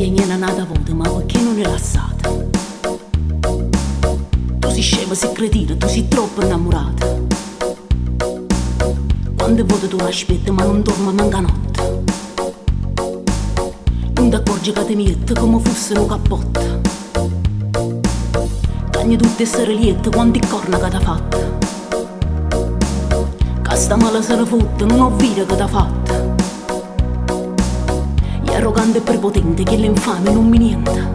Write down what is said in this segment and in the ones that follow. e niente nata vuota, ma perché non è lassata? Tu sei scema, sei cretina, tu sei troppo innamorata. Quante volte tu aspetti, ma non dormi manca notte. Non ti accorgi che ti mietti come fosse un cappotto. Cagni tutte essere liette, quante corna che ti ha fatto. Casta male se ne fotte, non ho vita che ti ha fatto. Arrogante e prepotente, che l'infame non mi niente.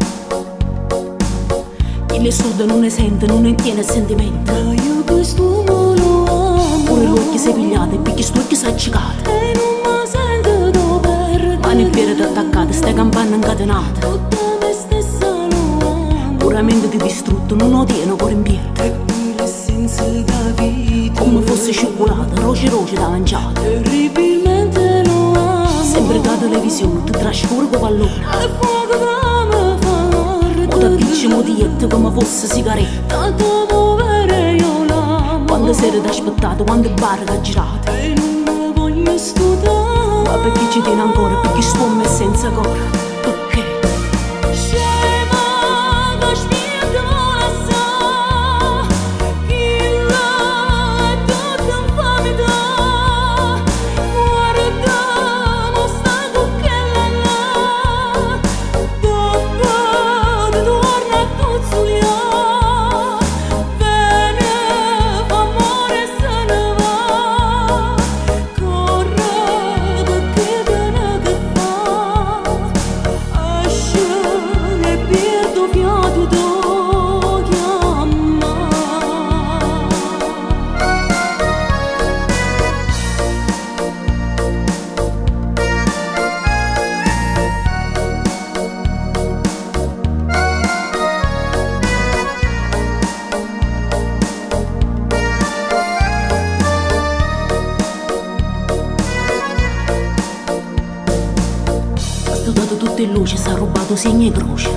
Chi le suda non ne sente, non ne tiene sentimento. Ma io questo non lo amo. Pure lui che si è pigliato e perché sto che si è accicato. E non mi sento da perdere. Mani e piedi attaccate, ste campane incatenate. Tutta me stessa lo amo. Puramente ti distrutto, non lo tiene ancora in piedi. Come fosse scioccolata, roce da mangiare. Terribilmente. Sempre da televisione ti trasformo pallone. E fuoco da me farto. O da picci modiette come fosse sigaretta. Tanto muovere io l'amo. Quante sere ti aspettato, quante barre ti girate. E non mi voglio studiare. Ma perché ci tiene ancora, perché sto me senza cuore. Perché? Scema che spiega la sa. Chi la è tutta infamità. Guarda. Tutte luci, s'ha rubato segni e croce.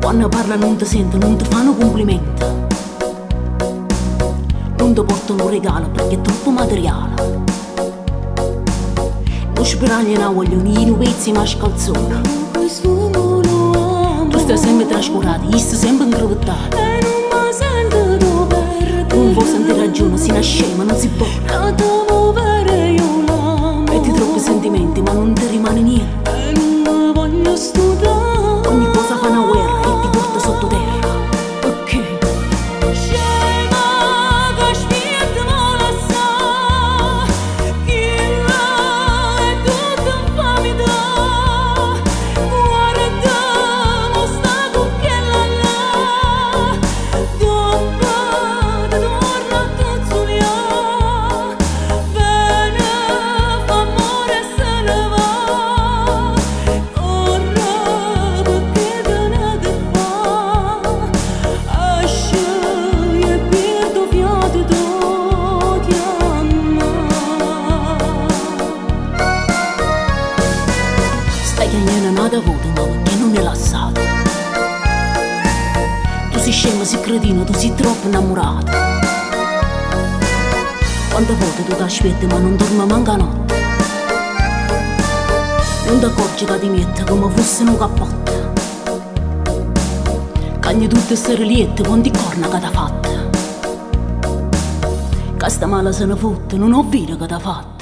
Quando parla non ti sente, non ti fanno complimenti. Non ti portano un regalo perché è troppo materiale. Non speragli una voglioni, non pezzi ma scalzona. Tu stai sempre trascurata, io stai sempre introdottata. E non mi sento da perdere. Non vuoi sentire ragione, sei una scema, non si può. Sentimenti ma non ti rimane niente. E non voglio studiare. Ogni cosa fa una guerra e ti porta sotto terra. Perché? Scema che spiega la sa. Chi la è tutta infamità. Guarda mo sta cucchiella là. Dopo ti torna a cazzuliare. Scema, si cretino, tu sei troppo innamorata. Quante volte tu ti aspetti ma non dormi manca notte. Non ti accorgi che ti metti come fosse un cappotto. Cagni tutte essere liette, quanti corna che ti ha fatto. Casta male se ne fotte, non ho vita che ti ha fatto.